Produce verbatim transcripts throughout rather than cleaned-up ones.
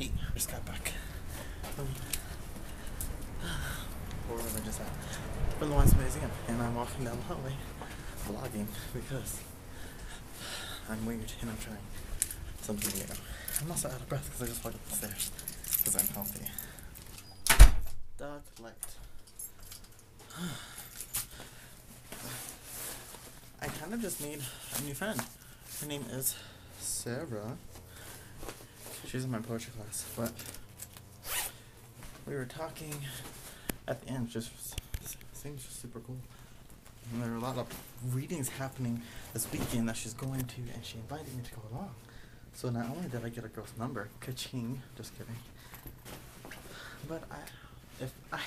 Hey, I just got back. Um, or whatever just happened. We're in the Wise Museum, and I'm walking down the hallway vlogging because I'm weird and I'm trying something new. I'm also out of breath because I just walked up the stairs because I'm healthy. Dark light. I kind of just need a new friend. Her name is Sarah. She's in my poetry class, but we were talking at the end. Just seems just super cool. And there are a lot of readings happening this weekend that she's going to, and she invited me to go along. So not only did I get a girl's number, ka-ching, just kidding, but I, if I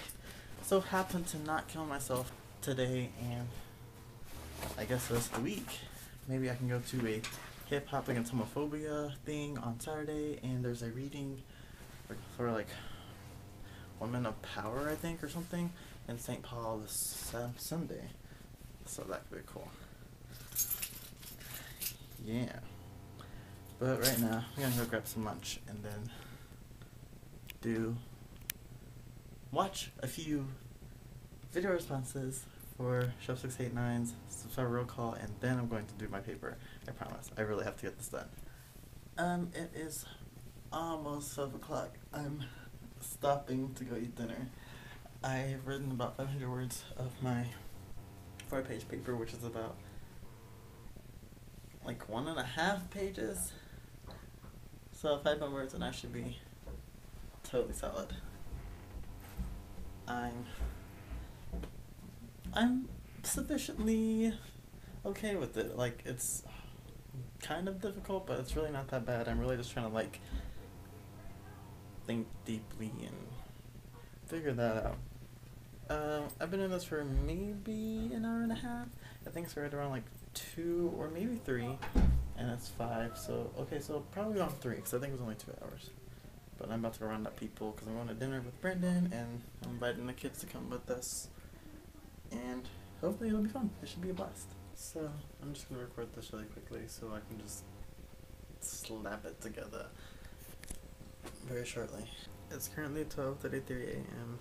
so happened to not kill myself today, and I guess this week, maybe I can go to a hip-hop against homophobia thing on Saturday, and there's a reading for like Women of Power, I think, or something, in Saint Paul this uh, Sunday. So that could be cool. Yeah. But right now, I'm gonna go grab some lunch and then do watch a few video responses for Chef six eight nine's subscriber roll call, and then I'm going to do my paper. I promise. I really have to get this done. Um, it is almost twelve o'clock. I'm stopping to go eat dinner. I have written about five hundred words of my four-page paper, which is about like one and a half pages. So five hundred words, and I should be totally solid. I'm I'm sufficiently okay with it. Like, it's kind of difficult, but it's really not that bad. I'm really just trying to like think deeply and figure that out. Uh, I've been in this for maybe an hour and a half. I think it's right around like two or maybe three, and it's five. So okay, so probably on three because I think it was only two hours. But I'm about to round up people because I'm going to dinner with Brandon, and I'm inviting the kids to come with us. And hopefully it'll be fun. It should be a blast. So I'm just going to record this really quickly so I can just slap it together very shortly. It's currently twelve thirty-three a m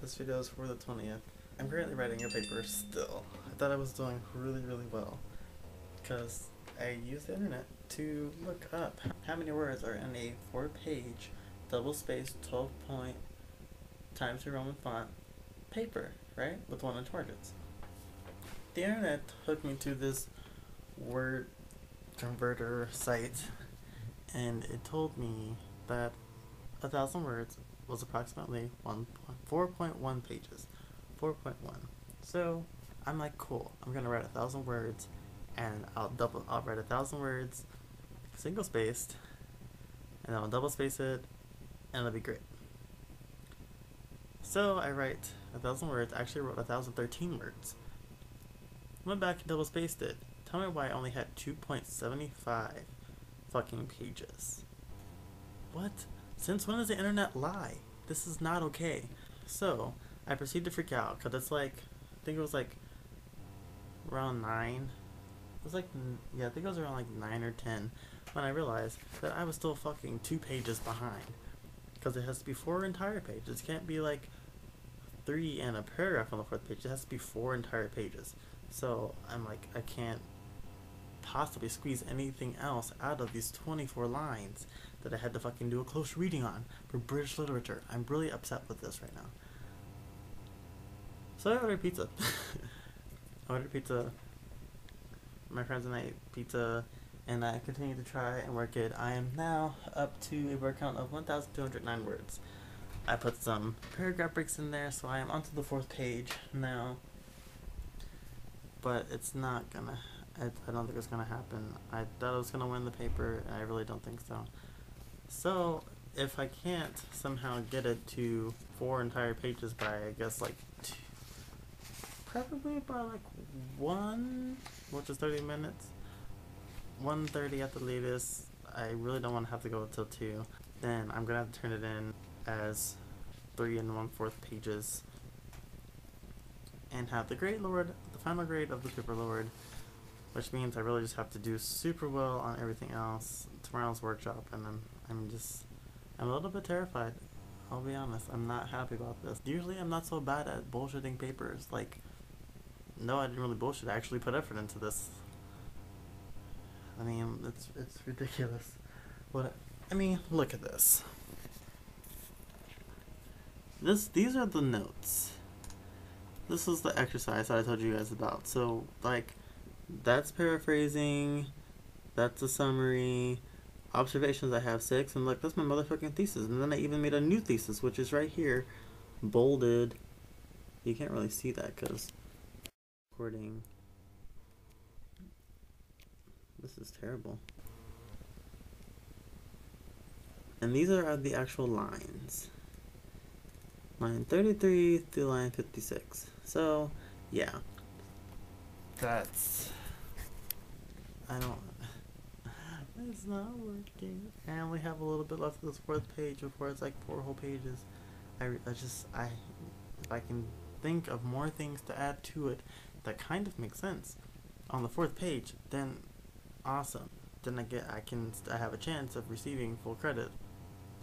This video is for the twentieth. I'm currently writing a paper still. I thought I was doing really, really well because I used the internet to look up how many words are in a four-page, double-spaced, twelve-point, Times New Roman font paper, right? With one and two digits. The internet hooked me to this word converter site, and it told me that a thousand words was approximately one four point one pages. four point one. So I'm like, cool. I'm gonna write a thousand words, and I'll double. I'll write a thousand words, single spaced, and I'll double space it, and it'll be great. So I write a thousand words. I actually wrote a thousand thirteen words. Went back and double spaced it. Tell me why I only had two point seventy five fucking pages. What? Since when does the internet lie? This is not okay. So I proceeded to freak out because it's like, I think it was like around nine. It was like, yeah, I think it was around like nine or ten when I realized that I was still fucking two pages behind because it has to be four entire pages. It can't be like three and a paragraph on the fourth page. It has to be four entire pages. So I'm like, I can't possibly squeeze anything else out of these twenty-four lines that I had to fucking do a close reading on for British literature. I'm really upset with this right now. So I ordered pizza. I ordered pizza. My friends and I ate pizza, and I continue to try and work it. I am now up to a word count of one thousand two hundred nine words. I put some paragraph breaks in there, so I am onto the fourth page now. But it's not gonna, I, I don't think it's gonna happen. I thought I was gonna win the paper, and I really don't think so. So if I can't somehow get it to four entire pages by, I guess, like two, probably by like one, which is thirty minutes, one thirty at the latest. I really don't want to have to go until two. Then I'm gonna have to turn it in as three and one fourth pages and have the grade lowered, the final grade of the paper lowered, which means I really just have to do super well on everything else to tomorrow's workshop, and I'm, I'm just, I'm a little bit terrified. I'll be honest, I'm not happy about this. Usually I'm not so bad at bullshitting papers. Like, no, I didn't really bullshit. I actually put effort into this. I mean, it's, it's ridiculous. But, I mean, look at this. This, these are the notes. This is the exercise that I told you guys about. So, like, that's paraphrasing, that's a summary, observations I have six, and look, that's my motherfucking thesis. And then I even made a new thesis, which is right here, bolded. You can't really see that because recording. This is terrible. And these are the actual lines. Line thirty-three through line fifty-six. So, yeah. That's... I don't... It's not working. And we have a little bit left of this fourth page before it's like four whole pages. I, I just... I... If I can think of more things to add to it that kind of make sense on the fourth page, then awesome. Then I get... I can... I have a chance of receiving full credit.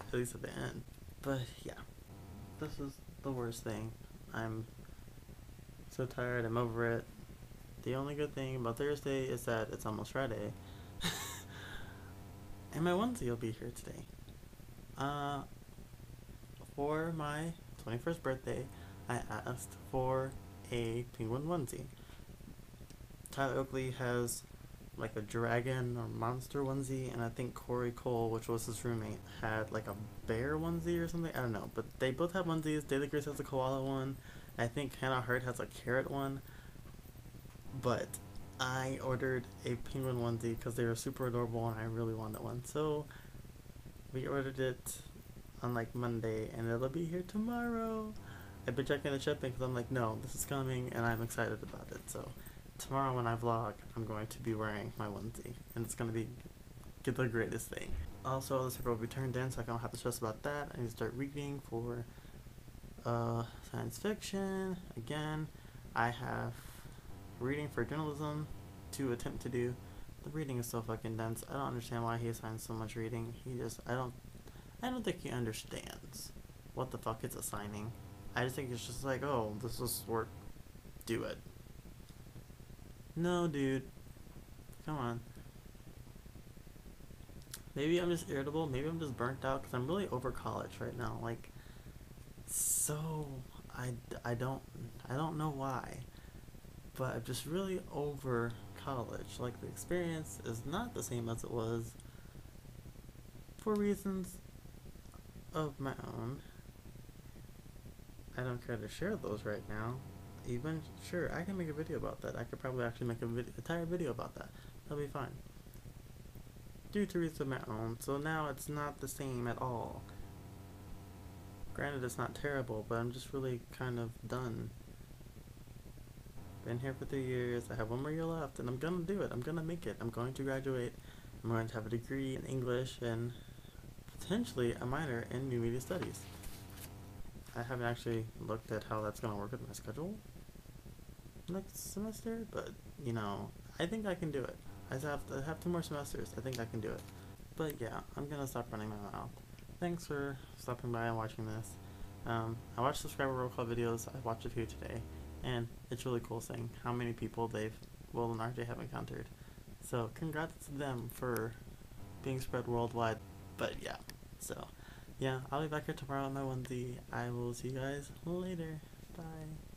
At least at the end. But, yeah. This is the worst thing. I'm so tired. I'm over it. The only good thing about Thursday is that it's almost Friday. And my onesie will be here today. Uh, for my twenty-first birthday, I asked for a penguin onesie. Tyler Oakley has like a dragon or monster onesie, and I think Cory Cole, which was his roommate, had like a bear onesie or something. I don't know, but they both have onesies. Daily Grace has a koala one. I think Hannah Hart has a carrot one. But I ordered a penguin onesie because they were super adorable and I really wanted one. So we ordered it on like Monday and it'll be here tomorrow. I've been checking the shipping because I'm like, no, this is coming and I'm excited about it. So tomorrow when I vlog, I'm going to be wearing my onesie, and it's going to be get the greatest thing. Also, this paper will be turned in, so I don't have to stress about that. I need to start reading for uh, science fiction. Again, I have reading for journalism to attempt to do. The reading is so fucking dense. I don't understand why he assigns so much reading. He just, I don't, I don't think he understands what the fuck it's assigning. I just think it's just like, oh, this is work. Do it. No, dude. Come on. Maybe I'm just irritable. Maybe I'm just burnt out because I'm really over college right now. Like, so I, I don't I don't know why, but I'm just really over college. Like, the experience is not the same as it was for reasons of my own. I don't care to share those right now. Even sure, I can make a video about that. I could probably actually make a video, entire video about that. That'll be fine. Due to reasons of my own, so now it's not the same at all. Granted, it's not terrible, but I'm just really kind of done. Been here for three years. I have one more year left, and I'm gonna do it. I'm gonna make it. I'm going to graduate. I'm going to have a degree in English and potentially a minor in New Media Studies. I haven't actually looked at how that's gonna work with my schedule next semester, but you know, I think I can do it. I have, I have two more semesters. I think I can do it. But yeah, I'm gonna stop running my mouth. Thanks for stopping by and watching this. Um, I watch subscriber roll call videos. I watched a few today, and it's really cool seeing how many people they've, Will and R J have encountered. So congrats to them for being spread worldwide. But yeah, so yeah, I'll be back here tomorrow on my onesie. I will see you guys later. Bye.